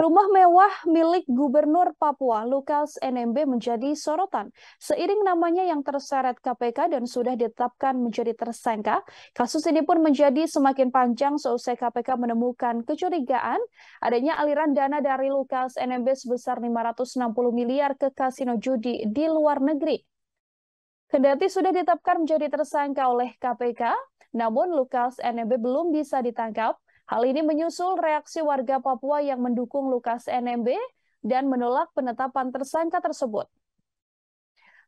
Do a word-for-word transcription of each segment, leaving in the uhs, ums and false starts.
Rumah mewah milik Gubernur Papua Lukas Enembe menjadi sorotan. Seiring namanya yang terseret K P K dan sudah ditetapkan menjadi tersangka, kasus ini pun menjadi semakin panjang seusai K P K menemukan kecurigaan adanya aliran dana dari Lukas Enembe sebesar lima ratus enam puluh miliar ke kasino judi di luar negeri. Kendati sudah ditetapkan menjadi tersangka oleh K P K, namun Lukas Enembe belum bisa ditangkap. Hal ini menyusul reaksi warga Papua yang mendukung Lukas Enembe dan menolak penetapan tersangka tersebut.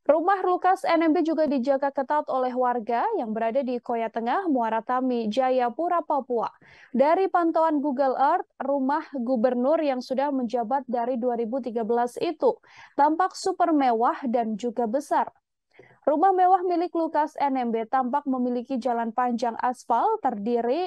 Rumah Lukas Enembe juga dijaga ketat oleh warga yang berada di Koya Tengah, Muara Tami, Jayapura, Papua. Dari pantauan Google Earth, rumah gubernur yang sudah menjabat dari dua ribu tiga belas itu tampak super mewah dan juga besar. Rumah mewah milik Lukas Enembe tampak memiliki jalan panjang aspal terdiri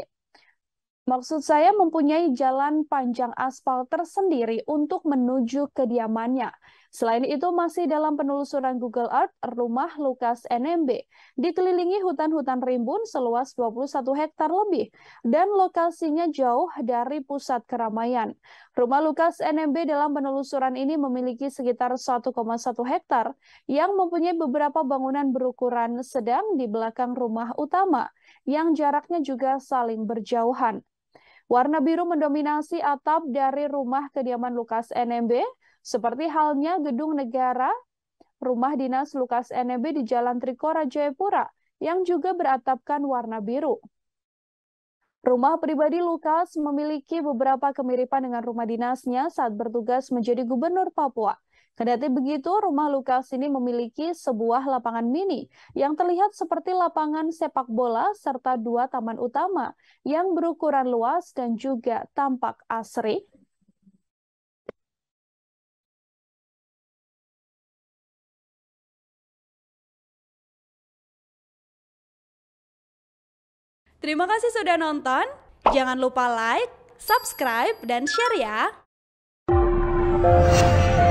Maksud saya mempunyai jalan panjang aspal tersendiri untuk menuju kediamannya. Selain itu, masih dalam penelusuran Google Earth, rumah Lukas Enembe dikelilingi hutan-hutan rimbun seluas dua puluh satu hektar lebih dan lokasinya jauh dari pusat keramaian. Rumah Lukas Enembe dalam penelusuran ini memiliki sekitar satu koma satu hektar yang mempunyai beberapa bangunan berukuran sedang di belakang rumah utama yang jaraknya juga saling berjauhan. Warna biru mendominasi atap dari rumah kediaman Lukas Enembe, seperti halnya Gedung Negara, rumah dinas Lukas Enembe di Jalan Trikora, Jayapura, yang juga beratapkan warna biru. Rumah pribadi Lukas memiliki beberapa kemiripan dengan rumah dinasnya saat bertugas menjadi gubernur Papua. Kendati begitu, rumah Lukas ini memiliki sebuah lapangan mini yang terlihat seperti lapangan sepak bola serta dua taman utama yang berukuran luas dan juga tampak asri. Terima kasih sudah nonton. Jangan lupa like, subscribe, dan share ya.